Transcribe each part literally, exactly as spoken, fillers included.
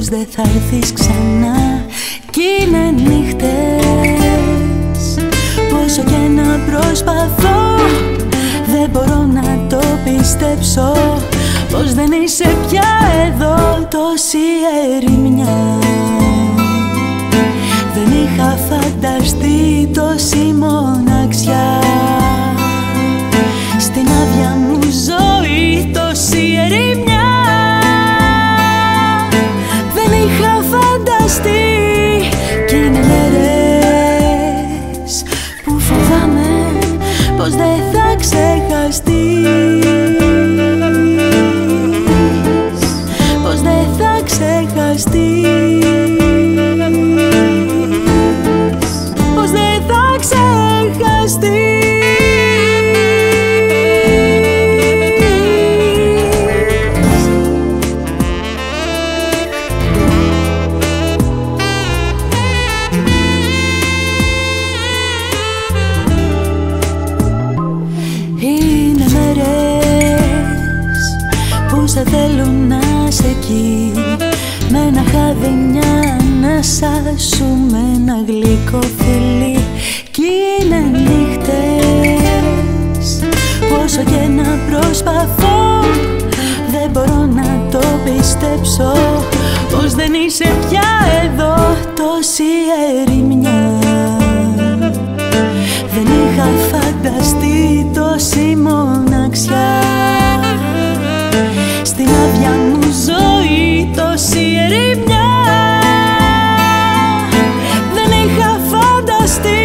πως δεν θα έρθεις ξανά. Κι είναι νύχτες, πόσο και να προσπαθώ, δεν μπορώ να το πιστέψω πως δεν είσαι πια εδώ. Τόση ερημιά δεν είχα φανταστεί, τόση μοναξιά στην άδεια μου ζωή, τόση ερημιά δεν είχα φανταστεί. Κι είναι μέρες που φοβάμαι πως δεν θα ξεχαστείς, πως δεν θα ξεχαστείς. Με ένα χάδι, μια ανάσα σου, με ένα γλυκό φιλί. Κι είναι νύχτες, πόσο και να προσπαθώ, δεν μπορώ να το πιστέψω πως δεν είσαι πια εδώ. Τόση ερημιά δεν είχα φανταστεί, τόση μοναξιά στην άδεια μου ζωή, τόση ερημιά δεν είχα φανταστεί.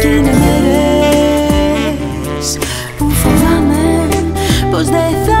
Κι είναι μέρες που φοβάμαι πως δεν θα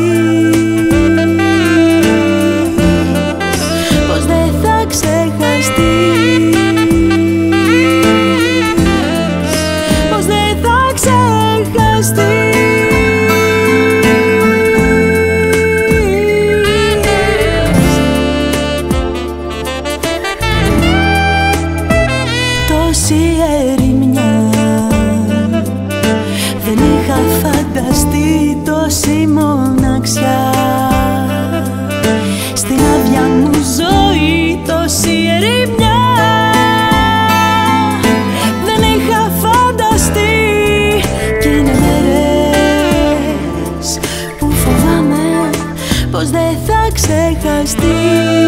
πως δεν θα ξεχαστείς. Πως δεν θα ξεχαστείς.